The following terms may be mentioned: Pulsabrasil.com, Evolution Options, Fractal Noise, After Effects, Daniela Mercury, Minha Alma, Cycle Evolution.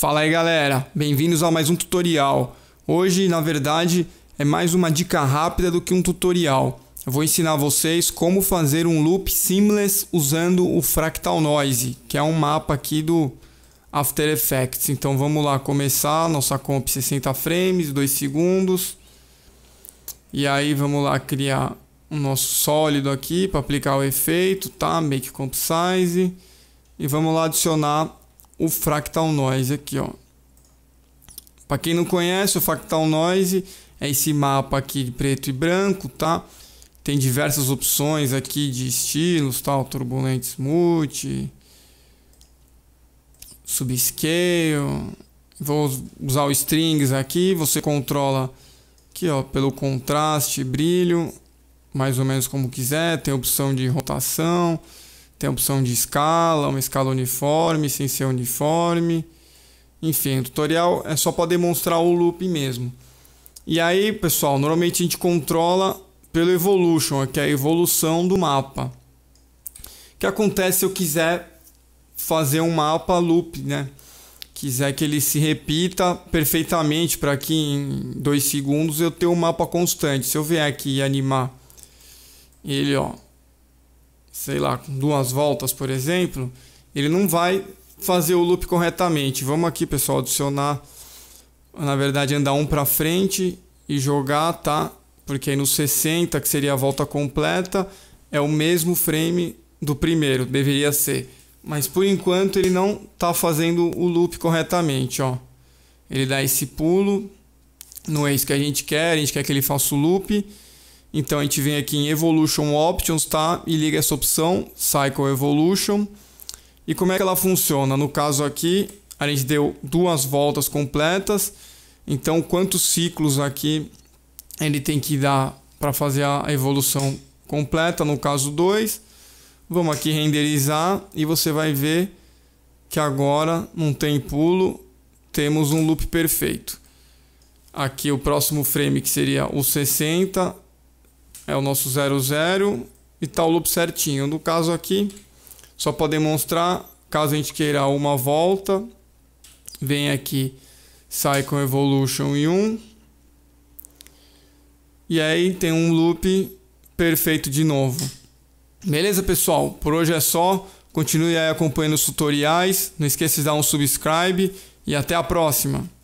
Fala aí galera, bem-vindos a mais um tutorial. Hoje, na verdade, é mais uma dica rápida do que um tutorial. Eu vou ensinar vocês como fazer um loop seamless usando o Fractal Noise, que é um mapa aqui do After Effects. Então vamos lá começar, nossa comp 60 frames, 2 segundos. E aí vamos lá criar o nosso sólido aqui para aplicar o efeito, tá? Make comp size. E vamos lá adicionar o Fractal Noise aqui, ó. Para quem não conhece, o Fractal Noise é esse mapa aqui de preto e branco, tá? Tem diversas opções aqui de estilos, tal, turbulent smooth, subscale. Vou usar o strings aqui, você controla aqui, ó, pelo contraste, brilho, mais ou menos como quiser. Tem a opção de rotação, tem a opção de escala, uma escala uniforme, sem ser uniforme. Enfim, o tutorial é só para demonstrar o loop mesmo. E aí, pessoal, normalmente a gente controla pelo Evolution, que é a evolução do mapa. O que acontece se eu quiser fazer um mapa loop, né? Quiser que ele se repita perfeitamente para que em 2 segundos eu tenha um mapa constante. Se eu vier aqui e animar ele, ó, sei lá, com 2 voltas, por exemplo, ele não vai fazer o loop corretamente. Vamos aqui, pessoal, adicionar, na verdade, andar um para frente e jogar, tá? Porque aí no 60, que seria a volta completa, é o mesmo frame do primeiro, deveria ser. Mas, por enquanto, ele não está fazendo o loop corretamente, ó. Ele dá esse pulo, não é isso que a gente quer que ele faça o loop. Então a gente vem aqui em Evolution Options, tá? E liga essa opção, Cycle Evolution. E como é que ela funciona? No caso aqui, a gente deu 2 voltas completas. Então quantos ciclos aqui ele tem que dar para fazer a evolução completa? No caso 2. Vamos aqui renderizar e você vai ver que agora não tem pulo, temos um loop perfeito. Aqui o próximo frame, que seria o 60, é o nosso 00 e tá o loop certinho. No caso aqui, só para demonstrar, caso a gente queira uma volta, vem aqui, Cycle Evolution e 1. E aí tem um loop perfeito de novo. Beleza, pessoal? Por hoje é só. Continue aí acompanhando os tutoriais. Não esqueça de dar um subscribe e até a próxima.